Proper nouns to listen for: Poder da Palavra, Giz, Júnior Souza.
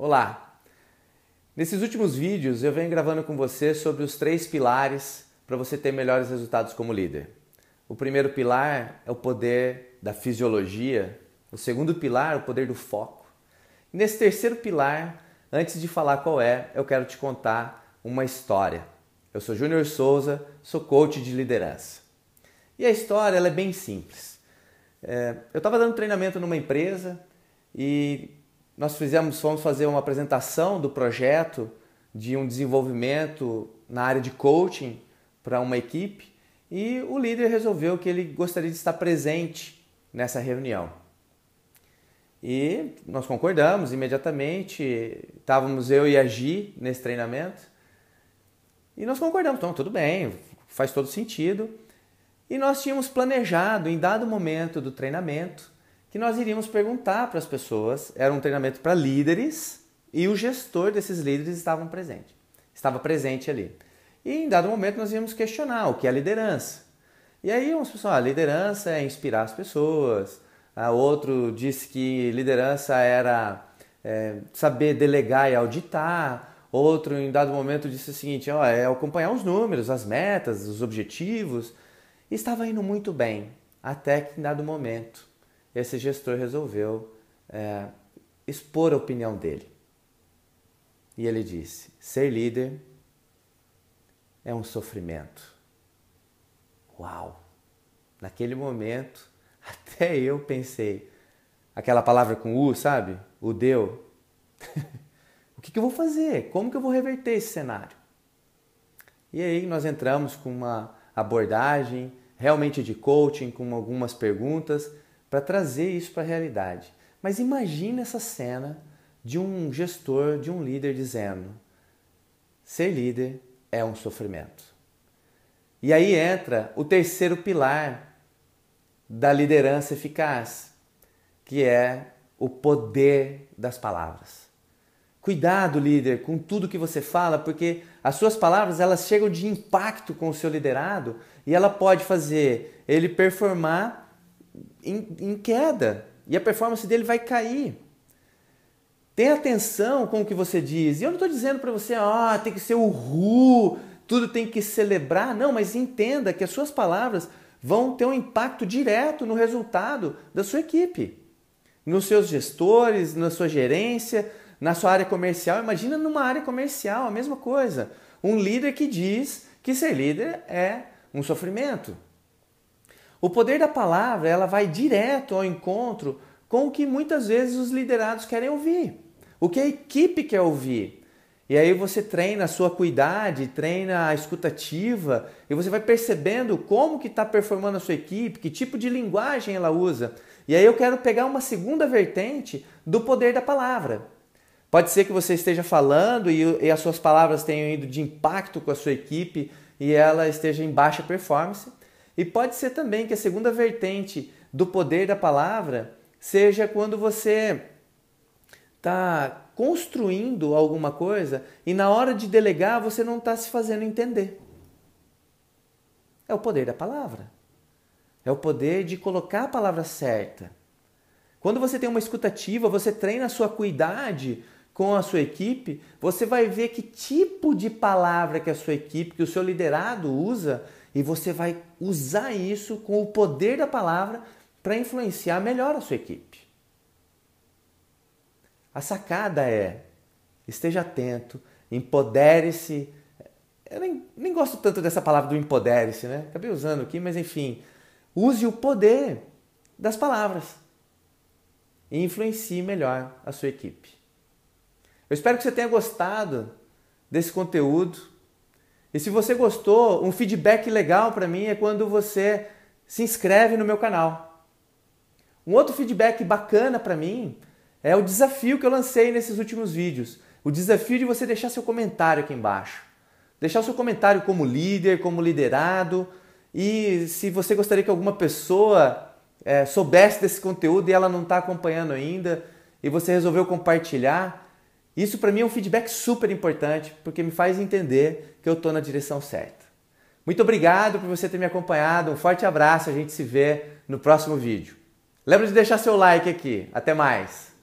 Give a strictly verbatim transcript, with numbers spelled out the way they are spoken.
Olá! Nesses últimos vídeos eu venho gravando com você sobre os três pilares para você ter melhores resultados como líder. O primeiro pilar é o poder da fisiologia, o segundo pilar é o poder do foco. E nesse terceiro pilar, antes de falar qual é, eu quero te contar uma história. Eu sou Júnior Souza, sou coach de liderança. E a história ela é bem simples. É, eu estava dando treinamento numa empresa e nós fizemos, fomos fazer uma apresentação do projeto de um desenvolvimento na área de coaching para uma equipe e o líder resolveu que ele gostaria de estar presente nessa reunião. E nós concordamos imediatamente, estávamos eu e a Gi nesse treinamento e nós concordamos, então tudo bem, faz todo sentido. E nós tínhamos planejado, em dado momento do treinamento, que nós iríamos perguntar para as pessoas, era um treinamento para líderes, e o gestor desses líderes estava presente, estava presente ali. E em dado momento nós íamos questionar o que é liderança. E aí umas pessoas, ah, liderança é inspirar as pessoas, ah, outro disse que liderança era é, saber delegar e auditar, outro em dado momento disse o seguinte, ó, é acompanhar os números, as metas, os objetivos. Estava indo muito bem, até que em dado momento esse gestor resolveu é, expor a opinião dele. E ele disse, ser líder é um sofrimento. Uau! Naquele momento, até eu pensei, aquela palavra com U, sabe? O deu. O que, que eu vou fazer? Como que eu vou reverter esse cenário? E aí nós entramos com uma abordagem, realmente de coaching, com algumas perguntas, para trazer isso para a realidade. Mas imagina essa cena de um gestor, de um líder dizendo, ser líder é um sofrimento. E aí entra o terceiro pilar da liderança eficaz, que é o poder das palavras. Cuidado, líder, com tudo que você fala, porque as suas palavras elas chegam de impacto com o seu liderado e ela pode fazer ele performar em queda, e a performance dele vai cair. Tenha atenção com o que você diz. E eu não estou dizendo para você, ó, oh, tem que ser uhul, tudo tem que celebrar. Não, mas entenda que as suas palavras vão ter um impacto direto no resultado da sua equipe, nos seus gestores, na sua gerência, na sua área comercial. Imagina numa área comercial, a mesma coisa. Um líder que diz que ser líder é um sofrimento. O poder da palavra, ela vai direto ao encontro com o que muitas vezes os liderados querem ouvir, o que a equipe quer ouvir. E aí você treina a sua acuidade, treina a escutativa, e você vai percebendo como que está performando a sua equipe, que tipo de linguagem ela usa. E aí eu quero pegar uma segunda vertente do poder da palavra. Pode ser que você esteja falando e, e as suas palavras tenham ido de impacto com a sua equipe e ela esteja em baixa performance. E pode ser também que a segunda vertente do poder da palavra seja quando você está construindo alguma coisa e na hora de delegar você não está se fazendo entender. É o poder da palavra. É o poder de colocar a palavra certa. Quando você tem uma escutativa, você treina a sua acuidade com a sua equipe, você vai ver que tipo de palavra que a sua equipe, que o seu liderado usa. E você vai usar isso com o poder da palavra para influenciar melhor a sua equipe. A sacada é, esteja atento, empodere-se. Eu nem, nem gosto tanto dessa palavra do empodere-se, né? Acabei usando aqui, mas enfim. Use o poder das palavras e influencie melhor a sua equipe. Eu espero que você tenha gostado desse conteúdo. E se você gostou, um feedback legal para mim é quando você se inscreve no meu canal. Um outro feedback bacana para mim é o desafio que eu lancei nesses últimos vídeos. O desafio de você deixar seu comentário aqui embaixo. Deixar seu comentário como líder, como liderado. E se você gostaria que alguma pessoa é, soubesse desse conteúdo e ela não está acompanhando ainda e você resolveu compartilhar, isso para mim é um feedback super importante, porque me faz entender que eu estou na direção certa. Muito obrigado por você ter me acompanhado, um forte abraço, a gente se vê no próximo vídeo. Lembra de deixar seu like aqui, até mais!